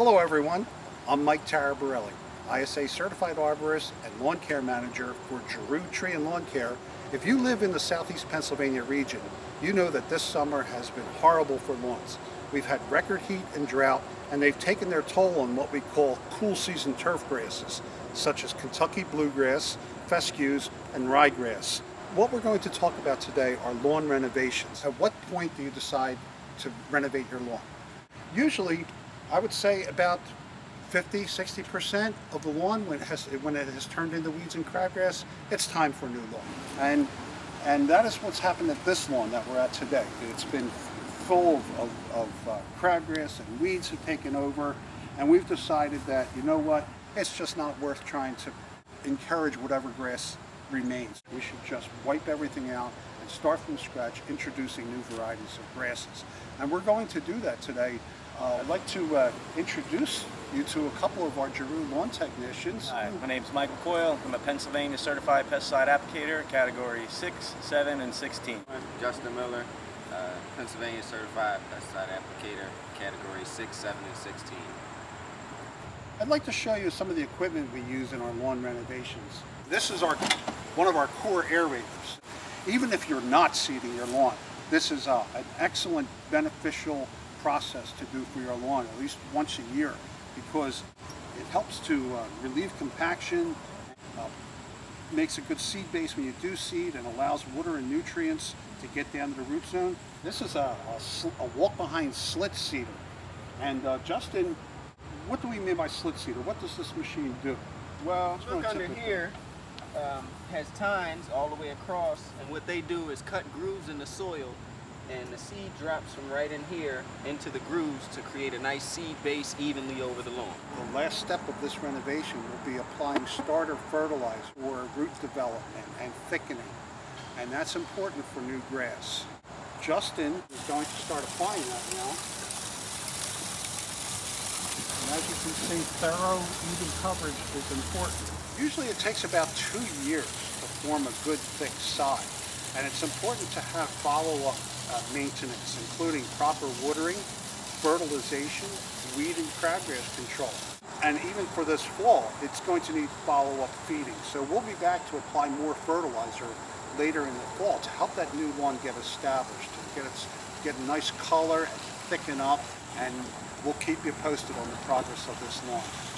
Hello everyone, I'm Mike Taraborelli, ISA Certified Arborist and Lawn Care Manager for Giroud Tree and Lawn Care. If you live in the Southeast Pennsylvania region, you know that this summer has been horrible for lawns. We've had record heat and drought, and they've taken their toll on what we call cool season turf grasses, such as Kentucky bluegrass, fescues, and ryegrass. What we're going to talk about today are lawn renovations. At what point do you decide to renovate your lawn? Usually, I would say about 50, 60% of the lawn, when it has turned into weeds and crabgrass, it's time for a new lawn. And that is what's happened at this lawn that we're at today. It's been full of crabgrass, and weeds have taken over, and we've decided that, you know what, it's just not worth trying to encourage whatever grass remains. We should just wipe everything out and start from scratch, introducing new varieties of grasses. And we're going to do that today. I'd like to introduce you to a couple of our Giroud lawn technicians. Hi, my name's Michael Coyle. I'm a Pennsylvania Certified Pesticide Applicator, Category 6, 7, and 16. I'm Justin Miller, Pennsylvania Certified Pesticide Applicator, Category 6, 7, and 16. I'd like to show you some of the equipment we use in our lawn renovations. This is one of our core aerators. Even if you're not seeding your lawn, this is an excellent, beneficial process to do for your lawn at least once a year, because it helps to relieve compaction, makes a good seed base when you do seed, and allows water and nutrients to get down to the root zone. This is a walk-behind slit seeder. And Justin, what do we mean by slit seeder? What does this machine do? Well, look under here, has tines all the way across, and what they do is cut grooves in the soil, and the seed drops from right in here into the grooves to create a nice seed base evenly over the lawn. The last step of this renovation will be applying starter fertilizer for root development and thickening, and that's important for new grass. Justin is going to start applying that now. And as you can see, thorough, even coverage is important. Usually it takes about 2 years to form a good thick sod, and it's important to have follow-up maintenance, including proper watering, fertilization, weed and crabgrass control. And even for this fall, it's going to need follow-up feeding. So we'll be back to apply more fertilizer later in the fall to help that new lawn get established, to get a nice color, thicken up, and we'll keep you posted on the progress of this lawn.